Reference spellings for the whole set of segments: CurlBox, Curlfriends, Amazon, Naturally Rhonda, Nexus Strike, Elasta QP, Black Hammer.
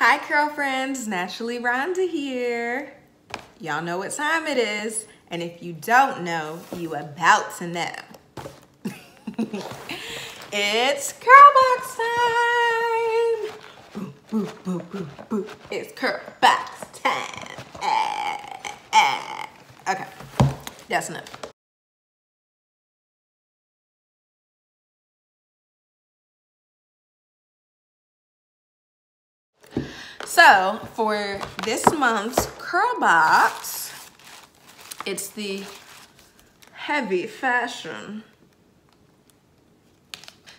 Hi curl friends, Naturally Rhonda here. Y'all know what time it is, and if you don't know, you about to know. It's CurlBox time. Boop, boop, boop, boop, boop. It's CurlBox time. Okay, that's enough. So for this month's CurlBox, it's the heavy fashion.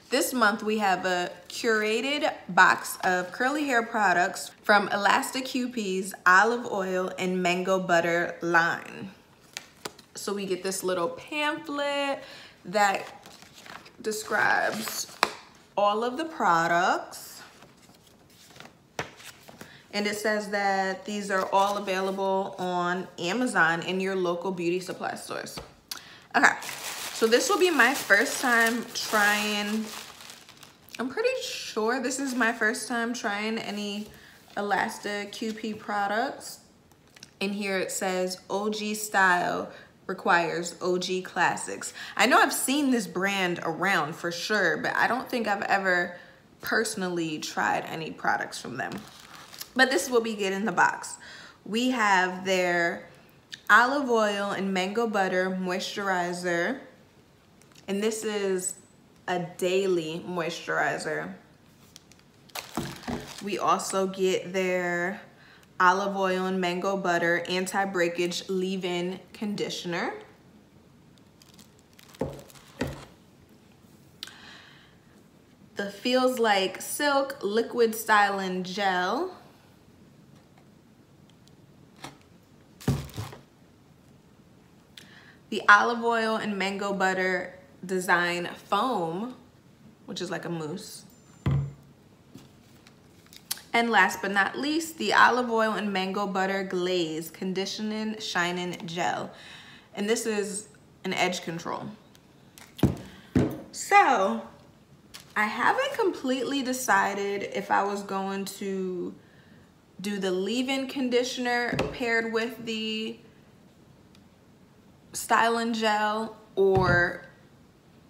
This month we have a curated box of curly hair products from Elasta QP's olive oil and mango butter line. So we get this little pamphlet that describes all of the products. And it says that these are all available on Amazon in your local beauty supply stores. Okay, so this will be my first time trying, I'm pretty sure this is my first time trying any Elasta QP products. And here it says OG style requires OG classics. I know I've seen this brand around for sure, but I don't think I've ever personally tried any products from them. But this is what we get in the box. We have their olive oil and mango butter moisturizer. And this is a daily moisturizer. We also get their olive oil and mango butter anti-breakage leave-in conditioner. The Feels Like Silk Liquid Styling Gel. The olive oil and mango butter design foam, which is like a mousse. And last but not least, the olive oil and mango butter glaze conditioning shining gel. And this is an edge control. So I haven't completely decided if I was going to do the leave-in conditioner paired with the styling gel or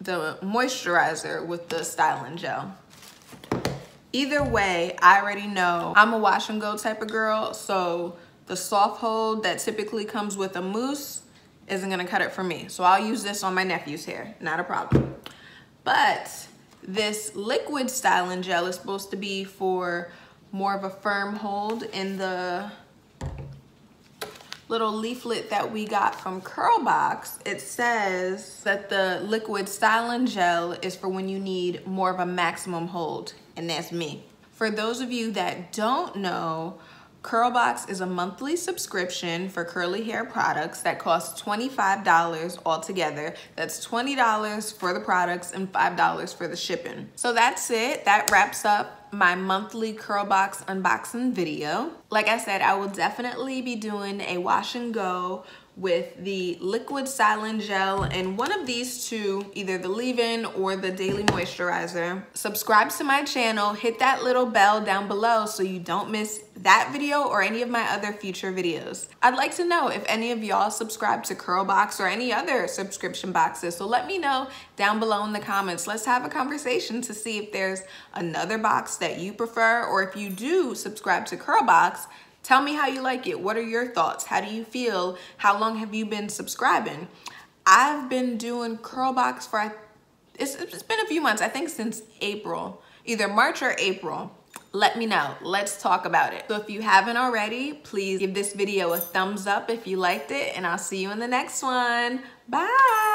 the moisturizer with the styling gel. Either way, I already know I'm a wash and go type of girl, so the soft hold that typically comes with a mousse isn't gonna cut it for me. So I'll use this on my nephew's hair, not a problem. But this liquid styling gel is supposed to be for more of a firm hold. In the little leaflet that we got from CurlBox, it says that the liquid styling gel is for when you need more of a maximum hold, and that's me. For those of you that don't know, CurlBox is a monthly subscription for curly hair products that costs $25 altogether. That's $20 for the products and $5 for the shipping. So that's it. That wraps up my monthly CurlBox unboxing video. Like I said, I will definitely be doing a wash and go with the liquid styling gel and one of these two, either the leave-in or the daily moisturizer. Subscribe to my channel, hit that little bell down below so you don't miss that video or any of my other future videos. I'd like to know if any of y'all subscribe to CurlBox or any other subscription boxes, so let me know down below in the comments. Let's have a conversation to see if there's another box that you prefer, or if you do subscribe to CurlBox, tell me how you like it. What are your thoughts? How do you feel? How long have you been subscribing? I've been doing CurlBox for, it's been a few months, I think since April, either March or April. Let me know. Let's talk about it. So if you haven't already, please give this video a thumbs up if you liked it, and I'll see you in the next one. Bye.